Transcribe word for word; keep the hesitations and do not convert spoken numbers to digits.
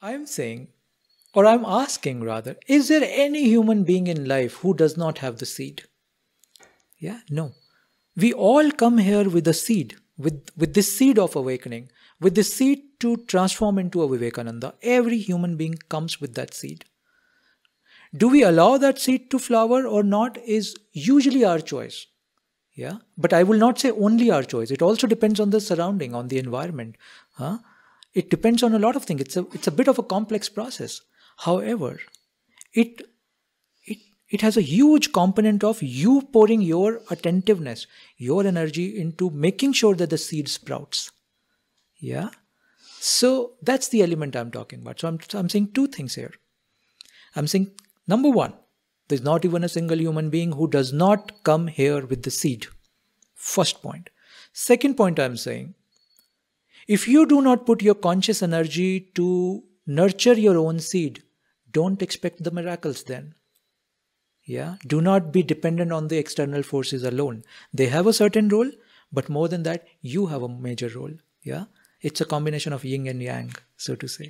I am saying, or I am asking rather, is there any human being in life who does not have the seed? Yeah, no. We all come here with a seed, with, with this seed of awakening, with this seed to transform into a Vivekananda. Every human being comes with that seed. Do we allow that seed to flower or not is usually our choice. Yeah, but I will not say only our choice. It also depends on the surrounding, on the environment. Huh? It depends on a lot of things. It's a, it's a bit of a complex process. However, it, it, it has a huge component of you pouring your attentiveness, your energy into making sure that the seed sprouts. Yeah. So that's the element I'm talking about. So I'm, I'm saying two things here. I'm saying, number one, there's not even a single human being who does not come here with the seed. First point. Second point I'm saying, if you do not put your conscious energy to nurture your own seed, don't expect the miracles then. Yeah, do not be dependent on the external forces alone. They have a certain role, but more than that, you have a major role. Yeah, it's a combination of yin and yang, so to say.